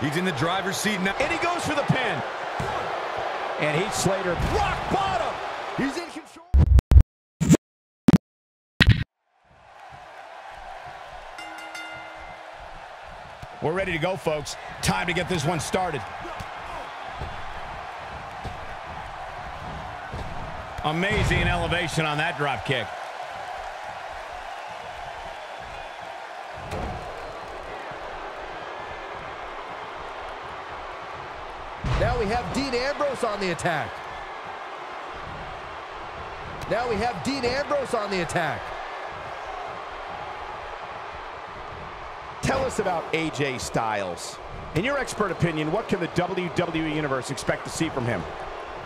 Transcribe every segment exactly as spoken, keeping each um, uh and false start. He's in the driver's seat now. And he goes for the pin. And Heath Slater, rock bottom. He's in control. We're ready to go, folks. Time to get this one started. Amazing elevation on that drop kick. Now we have Dean Ambrose on the attack. Now we have Dean Ambrose on the attack. Tell us about A J Styles. In your expert opinion, what can the W W E Universe expect to see from him?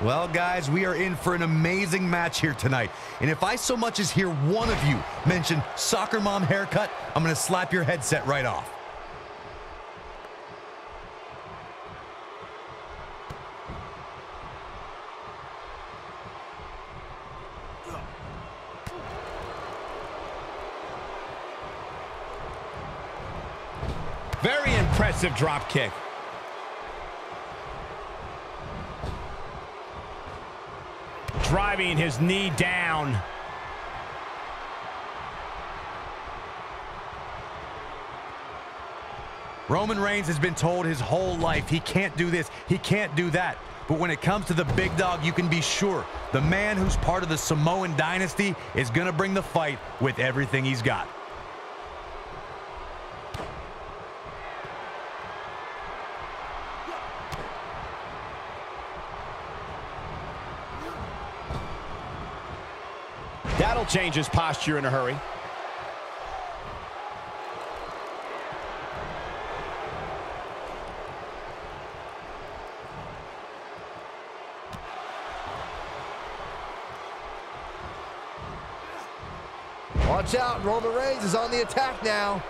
Well, guys, we are in for an amazing match here tonight. And if I so much as hear one of you mention soccer mom haircut, I'm going to slap your headset right off. Very impressive drop kick. Driving his knee down. Roman Reigns has been told his whole life he can't do this, he can't do that. But when it comes to the big dog, you can be sure the man who's part of the Samoan dynasty is going to bring the fight with everything he's got. That'll change his posture in a hurry. Watch out, Roman Reigns is on the attack now.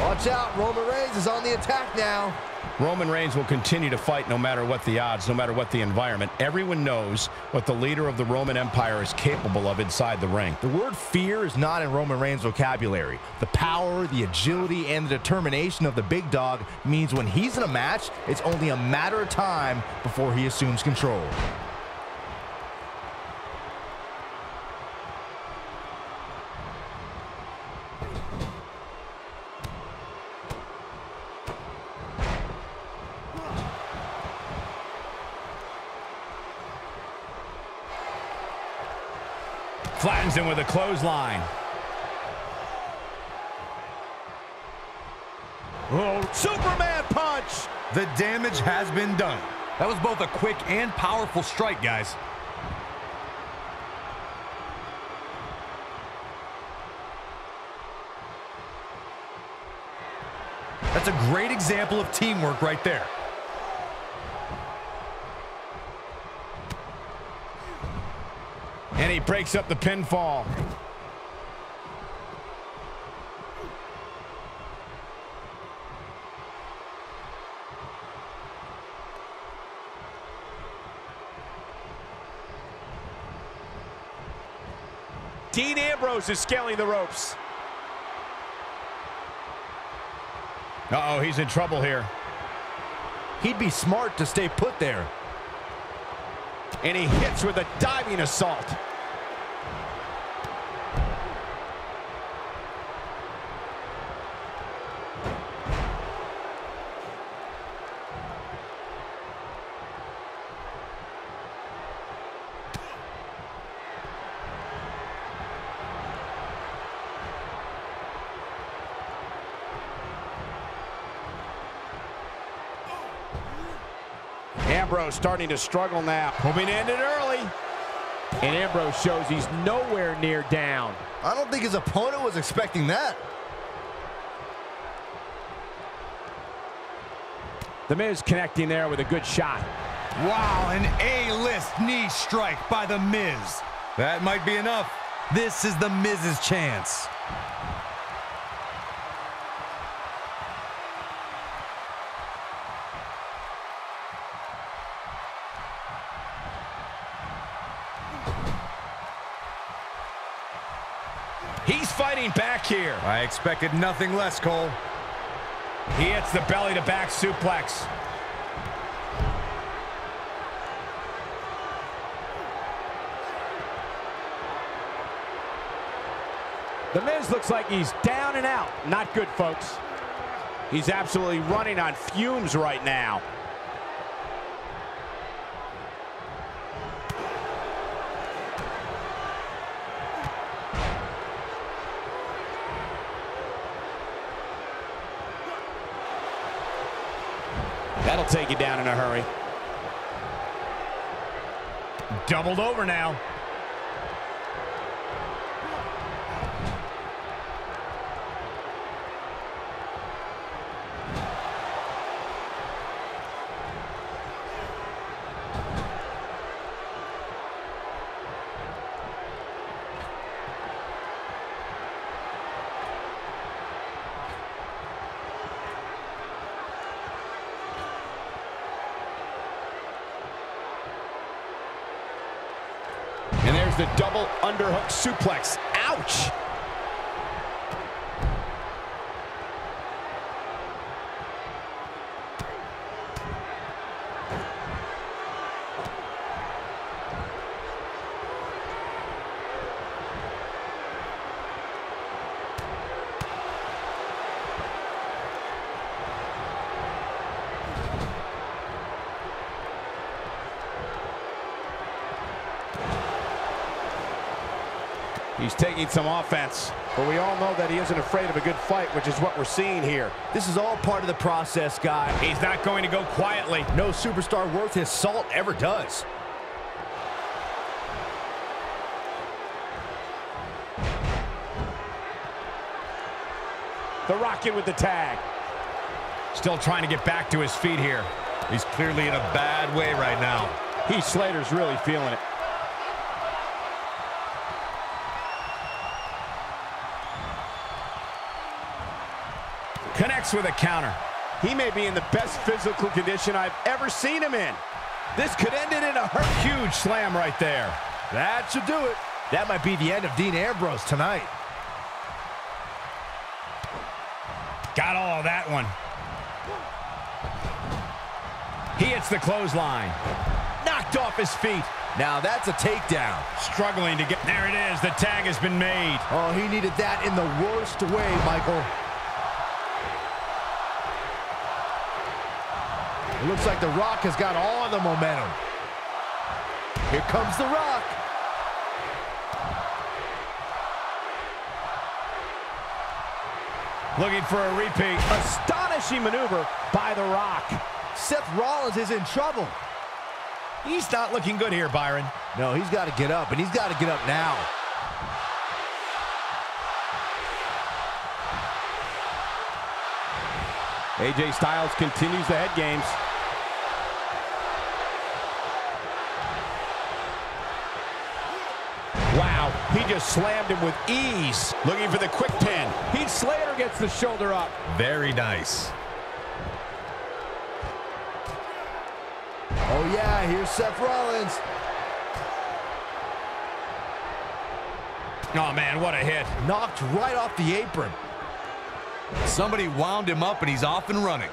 Watch out, Roman Reigns is on the attack now. Roman Reigns will continue to fight no matter what the odds, no matter what the environment. Everyone knows what the leader of the Roman Empire is capable of inside the ring. The word fear is not in Roman Reigns' vocabulary. The power, the agility, and the determination of the big dog means when he's in a match, it's only a matter of time before he assumes control. Flattens him with a clothesline. Oh, Superman punch! The damage has been done. That was both a quick and powerful strike, guys. That's a great example of teamwork right there. And he breaks up the pinfall. Dean Ambrose is scaling the ropes. Uh-oh, he's in trouble here. He'd be smart to stay put there. And he hits with a diving assault. Ambrose starting to struggle now. Hoping to end it early. And Ambrose shows he's nowhere near down. I don't think his opponent was expecting that. The Miz connecting there with a good shot. Wow, an A-list knee strike by The Miz. That might be enough. This is The Miz's chance. He's fighting back here. I expected nothing less, Cole. He hits the belly-to-back suplex. The Miz looks like he's down and out. Not good, folks. He's absolutely running on fumes right now. That'll take you down in a hurry. Doubled over now. The double underhook suplex. Ouch! He's taking some offense. But we all know that he isn't afraid of a good fight, which is what we're seeing here. This is all part of the process, guy. He's not going to go quietly. No superstar worth his salt ever does. The Rock in with the tag. Still trying to get back to his feet here. He's clearly in a bad way right now. Heath Slater's really feeling it. Connects with a counter. He may be in the best physical condition I've ever seen him in. This could end it in a hurt. Huge slam right there. That should do it. That might be the end of Dean Ambrose tonight. Got all of that one. He hits the clothesline. Knocked off his feet. Now that's a takedown. Struggling to get... There it is. The tag has been made. Oh, he needed that in the worst way, Michael. It looks like The Rock has got all the momentum. Here comes The Rock. Looking for a repeat. Astonishing maneuver by The Rock. Seth Rollins is in trouble. He's not looking good here, Byron. No, he's got to get up, and he's got to get up now. A J Styles continues the head games. Wow, he just slammed him with ease. Looking for the quick pin. Heath Slater gets the shoulder up. Very nice. Oh yeah, here's Seth Rollins. Oh man, what a hit. Knocked right off the apron. Somebody wound him up and he's off and running.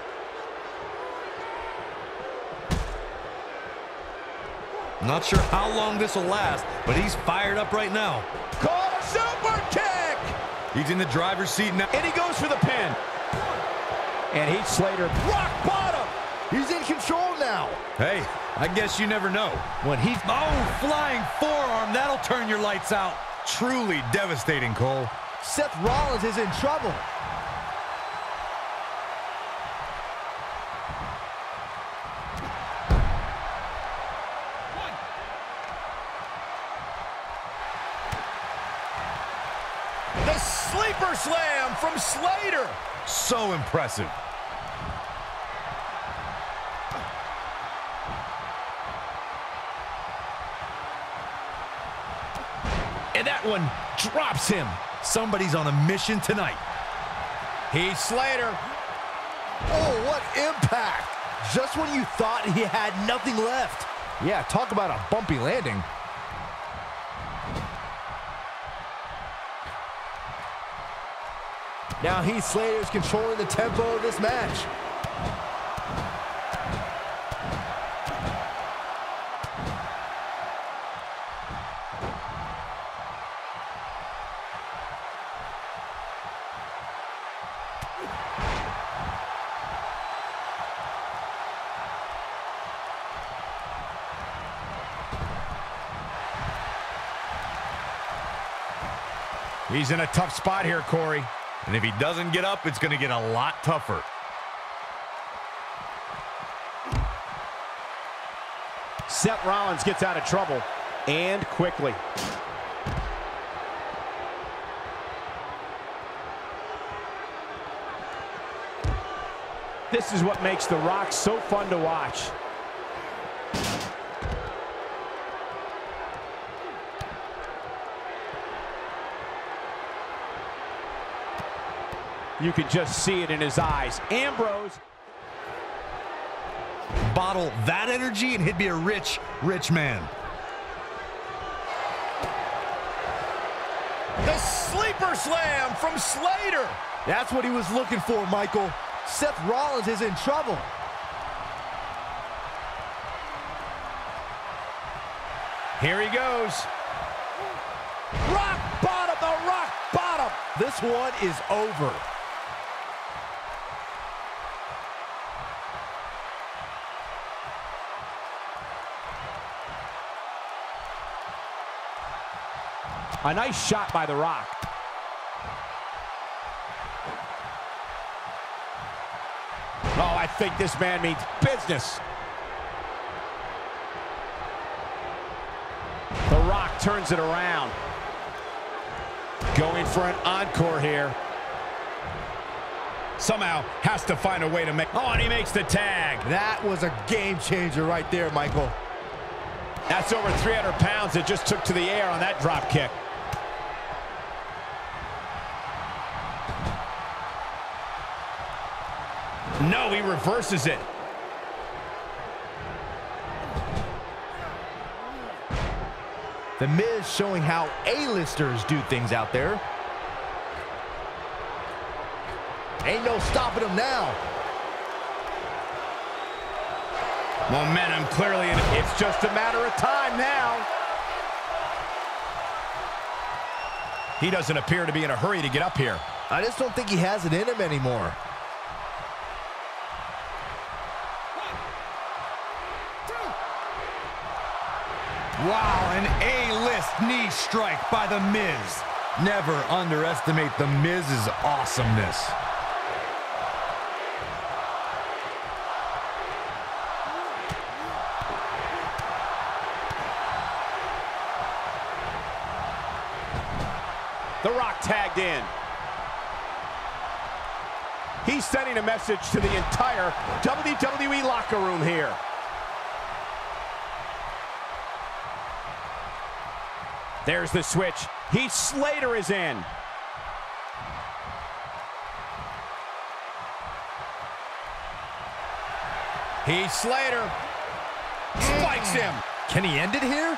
Not sure how long this will last, but he's fired up right now. Call a super kick! He's in the driver's seat now. And he goes for the pin. And Heath Slater, rock bottom! He's in control now. Hey, I guess you never know. When he... Oh, flying forearm, that'll turn your lights out. Truly devastating, Cole. Seth Rollins is in trouble. The sleeper slam from Slater. So impressive. And that one drops him. Somebody's on a mission tonight. Heath Slater. Oh, what impact. Just when you thought he had nothing left. Yeah, talk about a bumpy landing. Now Heath Slater is controlling the tempo of this match. He's in a tough spot here, Corey. And if he doesn't get up, it's going to get a lot tougher. Seth Rollins gets out of trouble, and quickly. This is what makes The Rock so fun to watch. You can just see it in his eyes. Ambrose. Bottle that energy and he'd be a rich, rich man. The sleeper slam from Slater. That's what he was looking for, Michael. Seth Rollins is in trouble. Here he goes. Rock bottom, the rock bottom. This one is over. A nice shot by The Rock. Oh, I think this man means business. The Rock turns it around. Going for an encore here. Somehow has to find a way to make... Oh, and he makes the tag. That was a game changer right there, Michael. That's over three hundred pounds that just took to the air on that drop kick. No, he reverses it. The Miz showing how A-listers do things out there. Ain't no stopping him now. Momentum clearly, and it's just a matter of time now. He doesn't appear to be in a hurry to get up here. I just don't think he has it in him anymore. Wow, an A-list knee strike by The Miz. Never underestimate The Miz's awesomeness. The Rock tagged in. He's sending a message to the entire W W E locker room here. There's the switch. Heath Slater is in. Heath Slater spikes him. Can he end it here?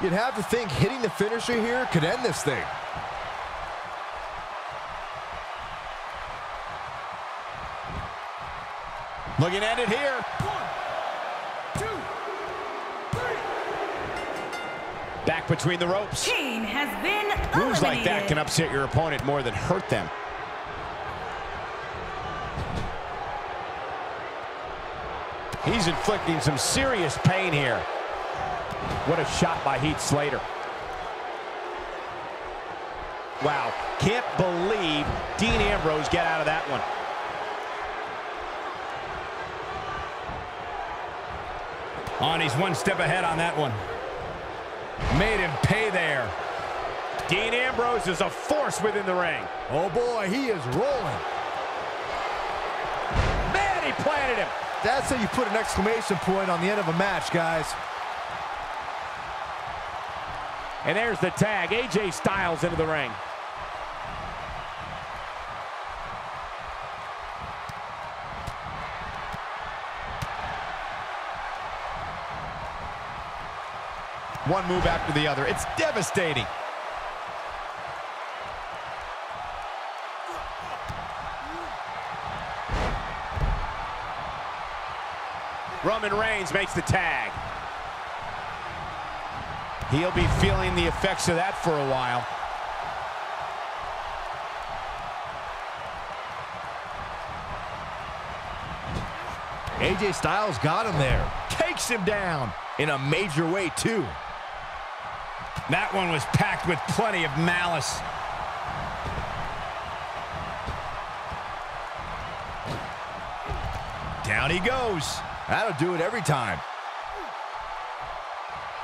You'd have to think hitting the finisher here could end this thing. Looking at it here. One, two, three. Back between the ropes. Kane has been eliminated. Moves like that can upset your opponent more than hurt them. He's inflicting some serious pain here. What a shot by Heath Slater. Wow, can't believe Dean Ambrose got out of that one. Oh, and he's one step ahead on that one. Made him pay there. Dean Ambrose is a force within the ring. Oh, boy, he is rolling. Man, he planted him. That's how you put an exclamation point on the end of a match, guys. And there's the tag. A J Styles into the ring. One move after the other. It's devastating. Roman Reigns makes the tag. He'll be feeling the effects of that for a while. A J Styles got him there. Takes him down in a major way, too. That one was packed with plenty of malice. Down he goes. That'll do it every time.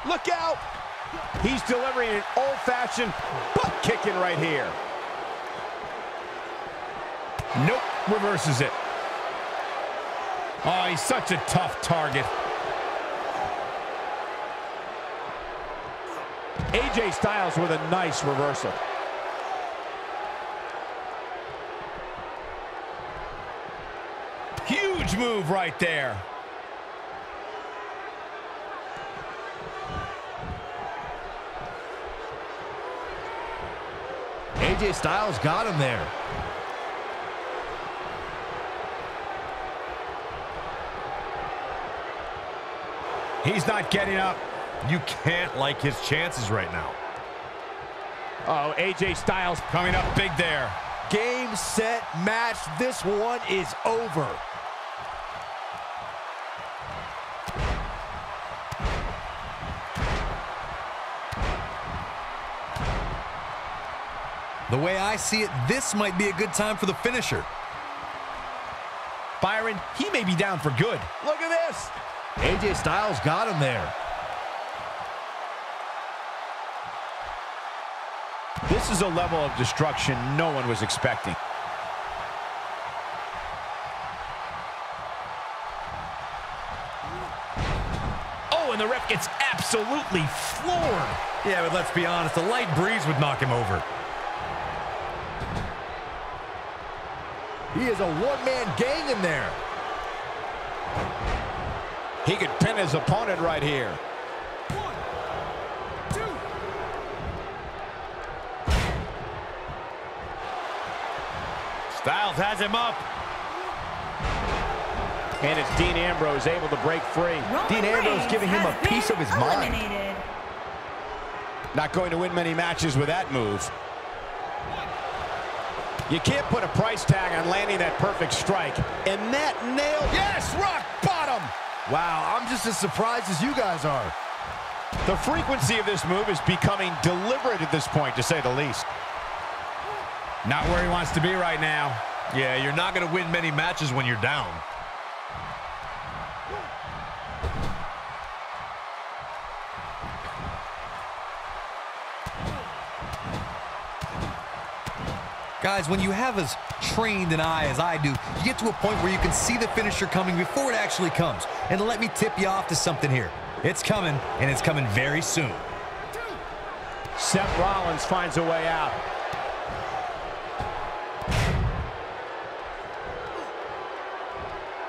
Look out! He's delivering an old-fashioned butt-kicking right here. Nope, reverses it. Oh, he's such a tough target. A J Styles with a nice reversal. Huge move right there. A J Styles got him there. He's not getting up. You can't like his chances right now. Uh oh, A J Styles coming up big there. Game, set, match. This one is over. The way I see it, this might be a good time for the finisher. Byron, he may be down for good. Look at this. A J Styles got him there. This is a level of destruction no one was expecting. Oh, and the ref gets absolutely floored. Yeah, but let's be honest, a light breeze would knock him over. He is a one-man gang in there. He could pin his opponent right here. One, two. Styles has him up. And it's Dean Ambrose able to break free. Roman Dean Ambrose Reigns giving him a piece of his eliminated. mind. Not going to win many matches with that move. You can't put a price tag on landing that perfect strike. And that nail, yes, rock bottom. Wow, I'm just as surprised as you guys are. The frequency of this move is becoming deliberate at this point, to say the least. Not where he wants to be right now. Yeah, you're not going to win many matches when you're down. Guys, when you have as trained an eye as I do, you get to a point where you can see the finisher coming before it actually comes. And let me tip you off to something here. It's coming, and it's coming very soon. Seth Rollins finds a way out.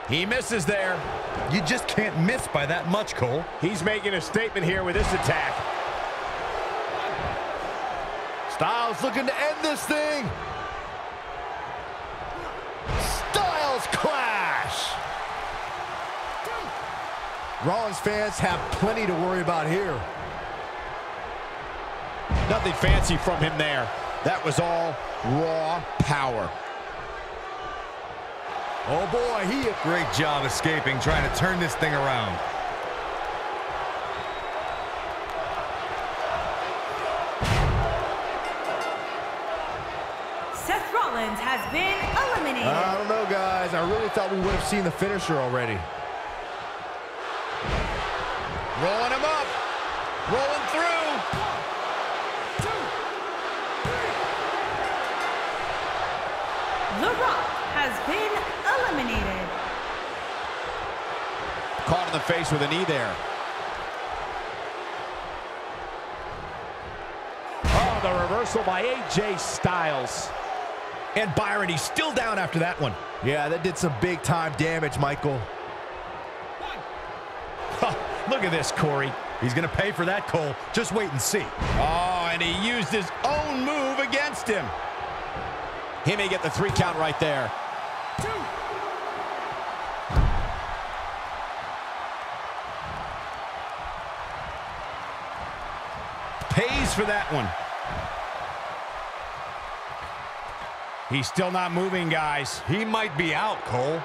He misses there. You just can't miss by that much, Cole. He's making a statement here with this attack. Styles looking to end this thing. Clash. Rollins fans have plenty to worry about here. Nothing fancy from him there. That was all raw power. Oh boy, he did a great job escaping, trying to turn this thing around. Seth Rollins has been eliminated. I don't know, guys. I really thought we would have seen the finisher already. Rolling him up. Rolling through. One, two, three. The Rock has been eliminated. Caught in the face with a knee there. Oh, the reversal by A J Styles. And Byron, he's still down after that one. Yeah, that did some big-time damage, Michael. Look at this, Corey. He's going to pay for that, Cole. Just wait and see. Oh, and he used his own move against him. He may get the three count right there. Two. Pays for that one. He's still not moving, guys. He might be out, Cole.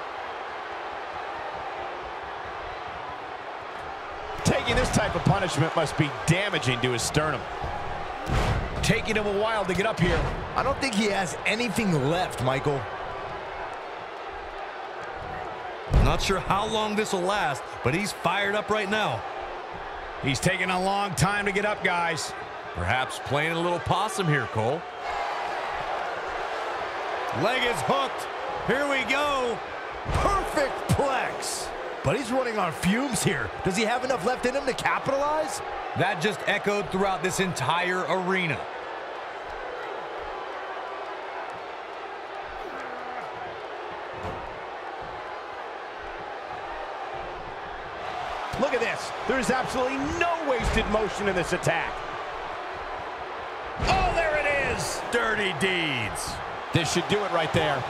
Taking this type of punishment must be damaging to his sternum. Taking him a while to get up here. I don't think he has anything left, Michael. Not sure how long this will last, but he's fired up right now. He's taking a long time to get up, guys. Perhaps playing a little possum here, Cole. Leg is hooked. Here we go. Perfect plex. But he's running on fumes here. Does he have enough left in him to capitalize? That just echoed throughout this entire arena. Look at this. There is absolutely no wasted motion in this attack. Oh, there it is. Dirty Deeds. This should do it right there.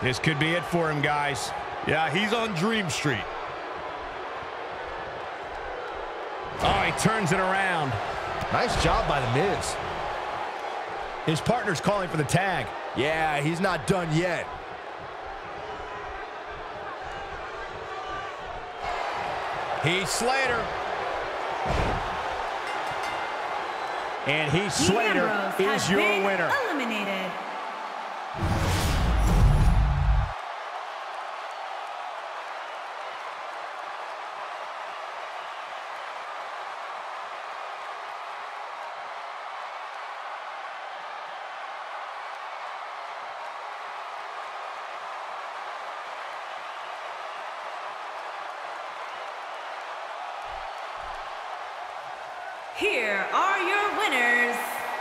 This could be it for him, guys. Yeah, he's on Dream Street. Oh, he turns it around. Nice job by The Miz. His partner's calling for the tag. Yeah, he's not done yet. Heath Slater. And Heath Slater is your winner. Eliminated. Here are your winners,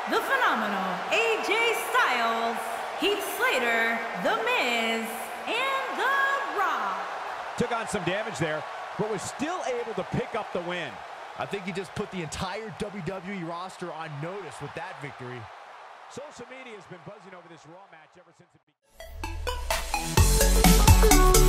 the phenomenal A J Styles, Heath Slater, The Miz, and The Rock. Took on some damage there, but was still able to pick up the win. I think he just put the entire W W E roster on notice with that victory. Social media has been buzzing over this Raw match ever since it began.